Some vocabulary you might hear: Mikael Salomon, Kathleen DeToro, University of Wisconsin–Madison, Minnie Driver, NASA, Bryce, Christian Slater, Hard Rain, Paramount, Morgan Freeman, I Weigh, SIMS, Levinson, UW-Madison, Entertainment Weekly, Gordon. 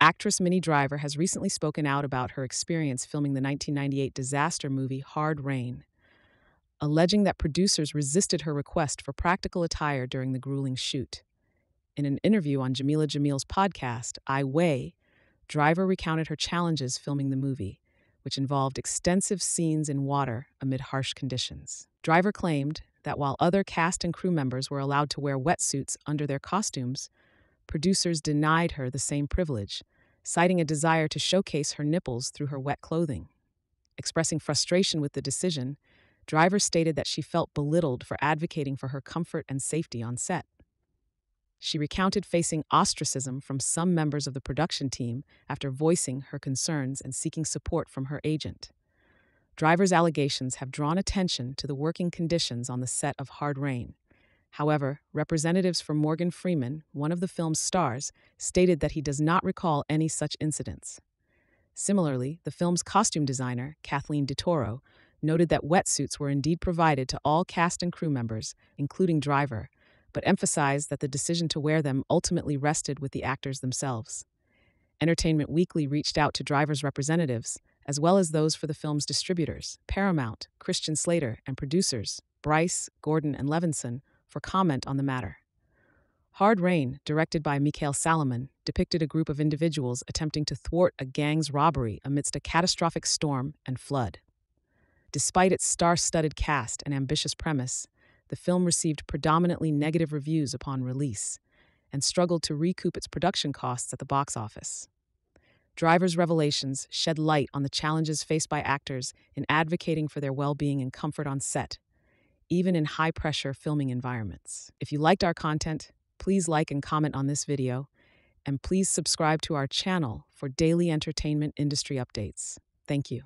Actress Minnie Driver has recently spoken out about her experience filming the 1998 disaster movie Hard Rain, alleging that producers resisted her request for practical attire during the grueling shoot. In an interview on Jamila Jamil's podcast, I Weigh, Driver recounted her challenges filming the movie, which involved extensive scenes in water amid harsh conditions. Driver claimed that while other cast and crew members were allowed to wear wetsuits under their costumes, producers denied her the same privilege, citing a desire to showcase her nipples through her wet clothing. Expressing frustration with the decision, Driver stated that she felt belittled for advocating for her comfort and safety on set. She recounted facing ostracism from some members of the production team after voicing her concerns and seeking support from her agent. Driver's allegations have drawn attention to the working conditions on the set of Hard Rain. However, representatives for Morgan Freeman, one of the film's stars, stated that he does not recall any such incidents. Similarly, the film's costume designer, Kathleen DeToro, noted that wetsuits were indeed provided to all cast and crew members, including Driver, but emphasized that the decision to wear them ultimately rested with the actors themselves. Entertainment Weekly reached out to Driver's representatives, as well as those for the film's distributors, Paramount, Christian Slater, and producers, Bryce, Gordon, and Levinson, for comment on the matter. Hard Rain, directed by Mikael Salomon, depicted a group of individuals attempting to thwart a gang's robbery amidst a catastrophic storm and flood. Despite its star-studded cast and ambitious premise, the film received predominantly negative reviews upon release and struggled to recoup its production costs at the box office. Driver's revelations shed light on the challenges faced by actors in advocating for their well-being and comfort on set, even in high-pressure filming environments. If you liked our content, please like and comment on this video, and please subscribe to our channel for daily entertainment industry updates. Thank you.